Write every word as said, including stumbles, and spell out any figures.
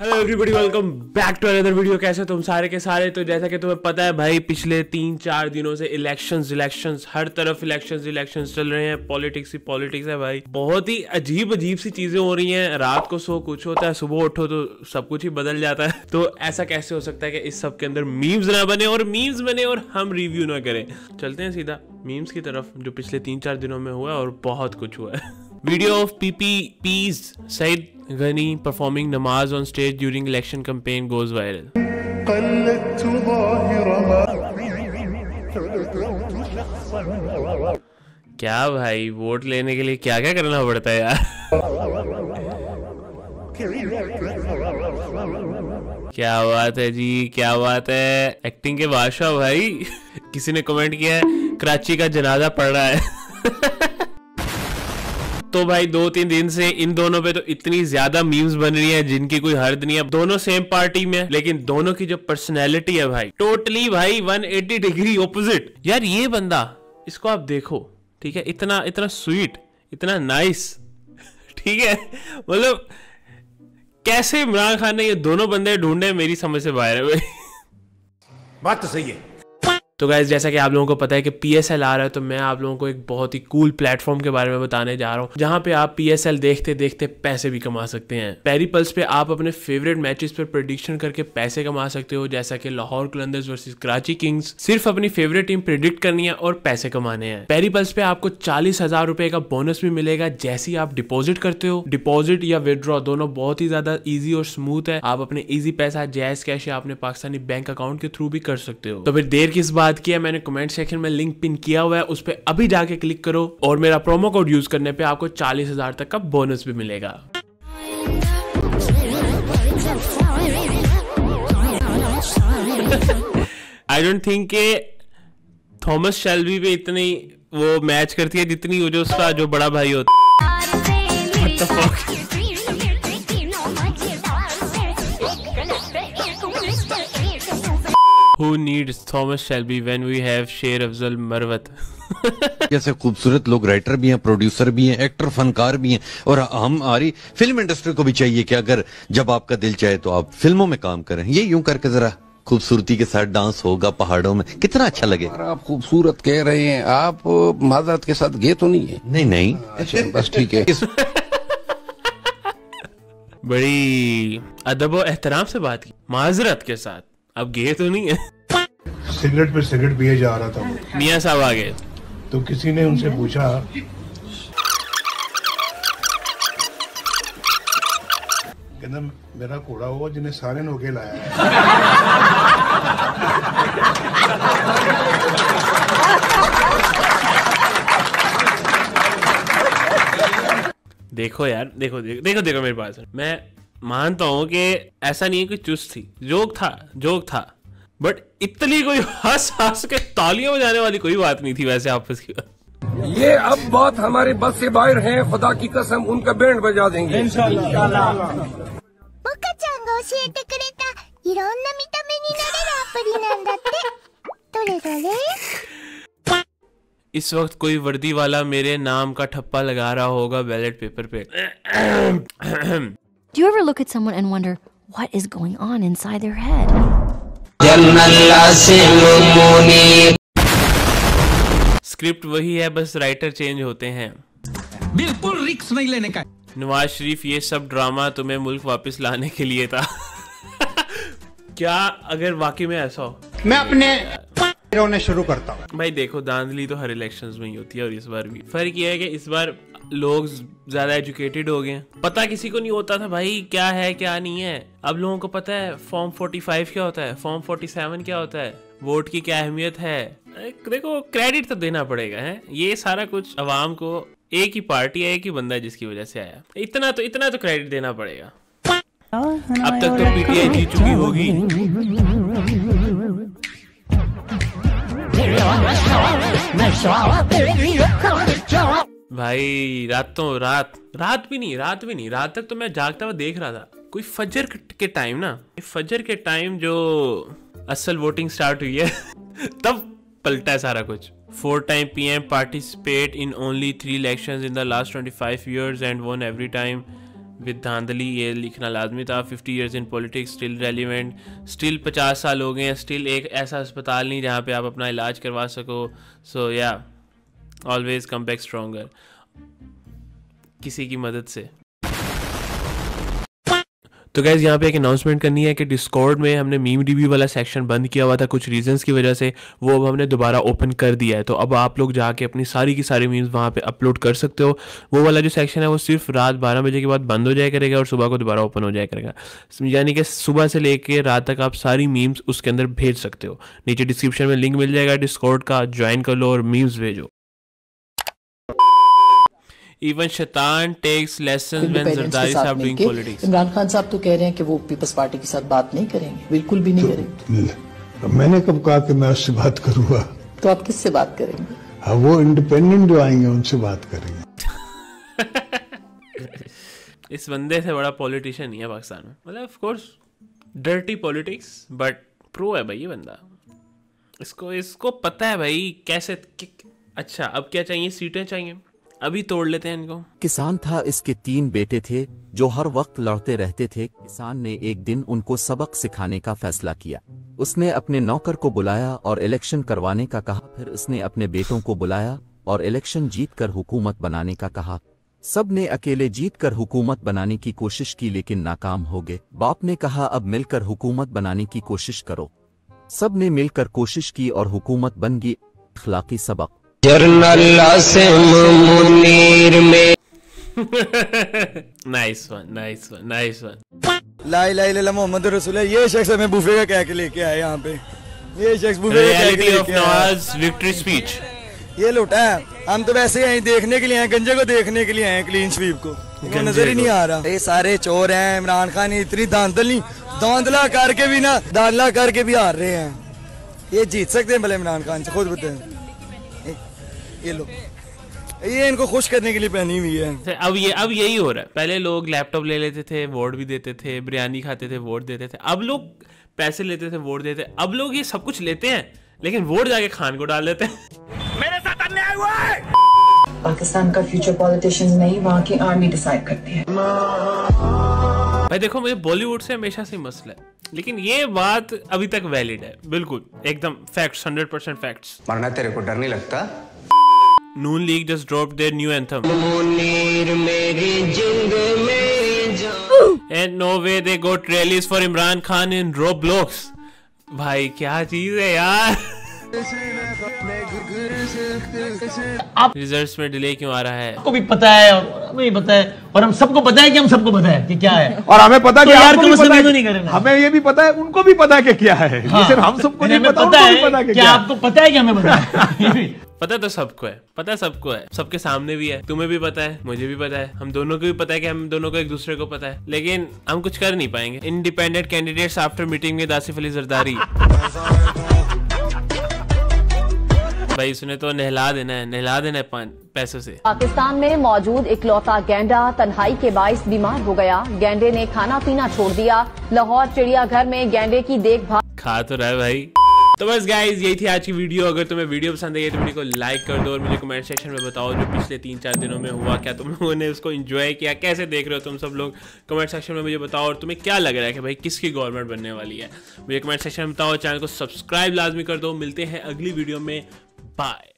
Hello everybody, welcome back to another video. कैसे तुम सारे के सारे? तो जैसा कि तुम्हें पता है भाई, पिछले तीन चार दिनों से इलेक्शंस इलेक्शंस हर तरफ इलेक्शंस इलेक्शंस चल रहे हैं। पॉलिटिक्स ही पॉलिटिक्स है भाई। बहुत ही अजीब अजीब सी चीजें हो रही हैं। रात को सो कुछ होता है, सुबह उठो तो सब कुछ ही बदल जाता है। तो ऐसा कैसे हो सकता है कि इस सब के अंदर मीम्स ना बने और मीम्स बने और हम रिव्यू ना करें। चलते हैं सीधा मीम्स की तरफ जो पिछले तीन चार दिनों में हुआ है, और बहुत कुछ हुआ है। Video of PPP's Saeed Ghani performing namaz on stage during election campaign goes viral. क्या भाई, वोट लेने के लिए क्या क्या करना पड़ता है यार। क्या बात है जी, क्या बात है, एक्टिंग के बादशाह भाई। किसी ने कमेंट किया है कराची का जनाजा पड़ रहा है। तो भाई दो तीन दिन से इन दोनों पे तो इतनी ज्यादा मीम्स बन रही है जिनकी कोई हद नहीं है। दोनों सेम पार्टी में है, लेकिन दोनों की जो पर्सनैलिटी है भाई, टोटली भाई एक सौ अस्सी डिग्री ऑपोजिट। यार ये बंदा, इसको आप देखो, ठीक है, इतना इतना स्वीट, इतना नाइस, ठीक है, मतलब कैसे इमरान खान ने ये दोनों बंदे ढूंढे, मेरी समझ से बाहर है भाई। बात तो सही है। तो गाइस, जैसा कि आप लोगों को पता है कि पीएसएल आ रहा है, तो मैं आप लोगों को एक बहुत ही कूल प्लेटफॉर्म के बारे में बताने जा रहा हूँ जहाँ पे आप पीएसएल देखते देखते पैसे भी कमा सकते हैं। पेरीपल्स पे आप अपने फेवरेट मैचेस पर प्रेडिक्शन करके पैसे कमा सकते हो, जैसा कि लाहौर कलंदर्स वर्सेस कराची किंग्स। सिर्फ अपनी फेवरेट टीम प्रेडिक्ट करनी है और पैसे कमाने हैं। पेरीपल्स पे आपको चालीस हजार रुपए का बोनस भी मिलेगा जैसे ही आप डिपॉजिट करते हो। डिपॉजिट या विदड्रॉ दोनों बहुत ही ज्यादा ईजी और स्मूथ है। आप अपने ईजी पैसा जैज कैश या अपने पाकिस्तानी बैंक अकाउंट के थ्रू भी कर सकते हो। तो फिर देर किस बात किया, मैंने कमेंट सेक्शन में लिंक पिन किया हुआ है, उस पर अभी जाके क्लिक करो और मेरा प्रोमो कोड यूज करने पे आपको चालीस हजार तक का बोनस भी मिलेगा। आई डोंट थिंक के थॉमस शेल्बी पे इतनी वो मैच करती है जितनी वो जो उसका जो बड़ा भाई होता। Who needs Thomas Shelby when we have शेर अफजल मरवत? जैसे खूबसूरत लोग राइटर भी हैं, प्रोड्यूसर भी हैं, एक्टर फनकार भी हैं, और हमारी फिल्म इंडस्ट्री को भी चाहिए कि अगर जब आपका दिल चाहे तो आप फिल्मों में काम करें। ये यूं करके जरा खूबसूरती के साथ डांस होगा पहाड़ों में, कितना अच्छा लगेगा। आप खूबसूरत कह रहे हैं, आप माजरत के साथ गे तो नहीं है? नहीं नहीं, अच्छा बस ठीक है। बड़ी अदब और एहतराम से बात की, माजरत के साथ अब गे तो नहीं है। सिगरेट पे सिगरेट पिए जा रहा था, मियां साहब आ गए तो किसी ने उनसे पूछा कहना मेरा कोड़ा हो जिन्हें सारे नोके लाया। देखो यार, देखो देखो देखो देखो मेरे पास। मैं मानता हूँ कि ऐसा नहीं है कि चुस्त थी, जोक था जोक था बट इतनी कोई हंस हंस के तालियां बजाने वाली कोई बात नहीं थी वैसे आपस की। ये अब बात हमारे बस से बाहर है, खुदा की कसम उनका बैंड बजा देंगे इंशाल्लाह। इस वक्त कोई वर्दी वाला मेरे नाम का ठप्पा लगा रहा होगा बैलेट पेपर पे। Do you ever look at someone and wonder what is going on inside their head? Script वही है, बस राइटर चेंज होते हैं। बिल्कुल रिस्क नहीं लेने का। नवाज शरीफ, ये सब ड्रामा तुम्हें मुल्क वापस लाने के लिए था। क्या अगर वाकई में ऐसा हो? मैं अपने रोने शुरू करता हूँ भाई। देखो, धांधली तो हर इलेक्शंस में ही होती है, और इस बार भी फर्क यह है कि इस बार लोग ज्यादा एजुकेटेड हो गए। पता किसी को नहीं होता था भाई क्या है क्या नहीं है, अब लोगों को पता है। फॉर्म पैंतालीस क्या होता है, फॉर्म सैंतालीस क्या होता है, वोट की क्या अहमियत है। देखो, क्रेडिट तो देना पड़ेगा है, ये सारा कुछ अवाम को, एक ही पार्टी है, एक ही बंदा है जिसकी वजह से आया, इतना तो इतना तो क्रेडिट देना पड़ेगा। अब तक तो पीटीआई जीत चुकी होगी भाई। रातों रात रात भी नहीं रात भी नहीं रात तक तो मैं जागता हुआ देख रहा था। कोई फजर के टाइम ना फजर के टाइम जो असल वोटिंग स्टार्ट हुई है तब पलटा है सारा कुछ। Four time PM participate in only three elections in the last twenty five years and won every time with dhandli ये लिखना लाजमी था। Fifty years in politics still relevant, still पचास साल हो गए हैं, स्टिल एक ऐसा अस्पताल नहीं जहाँ पे आप अपना इलाज करवा सको। सो या ऑलवेज कम बैक स्ट्रॉन्गर किसी की मदद से। तो गाइज़ यहाँ पे एक अनाउंसमेंट करनी है कि डिस्कॉर्ड में हमने मीम डीबी वाला सेक्शन बंद किया हुआ था कुछ रीजंस की वजह से, वो अब हमने दोबारा ओपन कर दिया है। तो अब आप लोग जाके अपनी सारी की सारी मीम्स वहाँ पे अपलोड कर सकते हो। वो वाला जो सेक्शन है वो सिर्फ रात बारह बजे के बाद बंद हो जाया करेगा और सुबह को दोबारा ओपन हो जाया करेगा। यानी कि सुबह से लेकर रात तक आप सारी मीम्स उसके अंदर भेज सकते हो। नीचे डिस्क्रिप्शन में लिंक मिल जाएगा डिस्कॉर्ड का, ज्वाइन कर लो और मीम्स भेजो। इवन शैतान टेक्स लेसन व्हेन ज़रदारी साहब डूइंग पॉलिटिक्स। इमरान खान साहब तो कह रहे हैं कि वो पीपल्स पार्टी के साथ बात नहीं करेंगे, बिल्कुल भी नहीं तो, करेंगे। मैंने कब कहा कि मैं उससे बात करूंगा? तो आप किससे बात करेंगे? हाँ, वो इंडिपेंडेंट जो आएंगे उनसे बात करेंगे। इस बंदे से बड़ा पॉलिटिशियन ही है पाकिस्तान में, मतलब of course dirty politics but pro है भाई ये बंदा। इसको इसको पता है भाई कैसे। अच्छा अब क्या चाहिए? सीटें चाहिए, अभी तोड़ लेते हैं इनको। किसान था, इसके तीन बेटे थे जो हर वक्त लड़ते रहते थे। किसान ने एक दिन उनको सबक सिखाने का फैसला किया। उसने अपने नौकर को बुलाया और इलेक्शन करवाने का कहा। फिर उसने अपने बेटों को बुलाया और इलेक्शन जीतकर हुकूमत बनाने का कहा। सब ने अकेले जीतकर हुकूमत बनाने की कोशिश की लेकिन नाकाम हो गए। बाप ने कहा अब मिलकर हुकूमत बनाने की कोशिश करो। सब ने मिलकर कोशिश की और हुकूमत बन गई। अखलाकी सबक में nice one, nice one, nice one. ला इलाहा इल्लल्लाह मोहम्मद रसूल अल्लाह, ये शख्स हमें बुफे का कह के लेके आया यहाँ पे। ये शख्स बुफे का कह के लेके आया विक्ट्री स्पीच। ये लुटा है, हम तो वैसे आए देखने के लिए आए, गंजे को देखने के लिए आए, क्लीन स्वीप को नजर ही नहीं आ रहा। ये सारे चोर हैं। इमरान खान इतनी धांधली धांधला करके भी ना धांधला करके भी हार रहे हैं। ये जीत सकते हैं भले इमरान खान से, खुद बताए। ये लो, ये इनको खुश करने के लिए पहनी हुई है। अब ये अब यही हो रहा है। पहले लोग लैपटॉप ले लेते थे, वोट भी देते थे, बिरयानी खाते थे, वोट देते थे। अब लोग पैसे लेते थे, वोट देते। अब लोग ये सब कुछ लेते हैं लेकिन वोट जाके खान को डाल देते हैं। मेरे साथ अन्याय हुआ है। पाकिस्तान का फ्यूचर पॉलिटिशियंस नहीं, वहाँ की आर्मी डिसाइड करती है। भाई देखो, मुझे बॉलीवुड से हमेशा से मसला है लेकिन ये बात अभी तक वैलिड है, बिल्कुल एकदम फैक्ट्स, हंड्रेड परसेंट फैक्ट्स। मरना तेरे को डर नहीं लगता? Noon League just drop their new anthem and no way they go trellis for Imran Khan in Roblox. भाई क्या चीज है यार। रिजल्ट्स में डिले क्यों आ रहा है? आपको भी पता है और हमें भी पता है और हम सबको पता है कि हम सबको पता है कि क्या है। और हमें पता तो कि यार को पता है, नहीं करना। हमें ये भी पता है, उनको भी पता है कि क्या है। हाँ। सिर्फ हम सबको नहीं पता, पता है, पता है क्या आपको पता है कि हमें पता है। पता तो सबको है, पता सबको है, सबके सामने भी है। तुम्हें भी पता है, मुझे भी पता है, हम दोनों को भी पता है कि हम दोनों को एक दूसरे को पता है, लेकिन हम कुछ कर नहीं पाएंगे। Independent candidates after meeting with Asif Ali Zardari. भाई उसने तो नहला देना है, नहला देना है पैसों से। पाकिस्तान में मौजूद इकलौता गैंडा तन्हाई के बायस बीमार हो गया। गैंडे ने खाना पीना छोड़ दिया। लाहौर चिड़ियाघर में गैंडे की देखभाल। खा तो रहा है भाई। तो बस गाइज यही थी आज की वीडियो। अगर तुम्हें वीडियो पसंद आई तो वीडियो को लाइक कर दो और मुझे कमेंट सेक्शन में बताओ जो पिछले तीन चार दिनों में हुआ, क्या तुम लोगों ने उसको एंजॉय किया, कैसे देख रहे हो तुम सब लोग। कमेंट सेक्शन में मुझे बताओ और तुम्हें क्या लग रहा है कि भाई किसकी गवर्नमेंट बनने वाली है, मुझे कमेंट सेक्शन में बताओ। चैनल को सब्सक्राइब लाजमी कर दो। मिलते हैं अगली वीडियो में। Bye.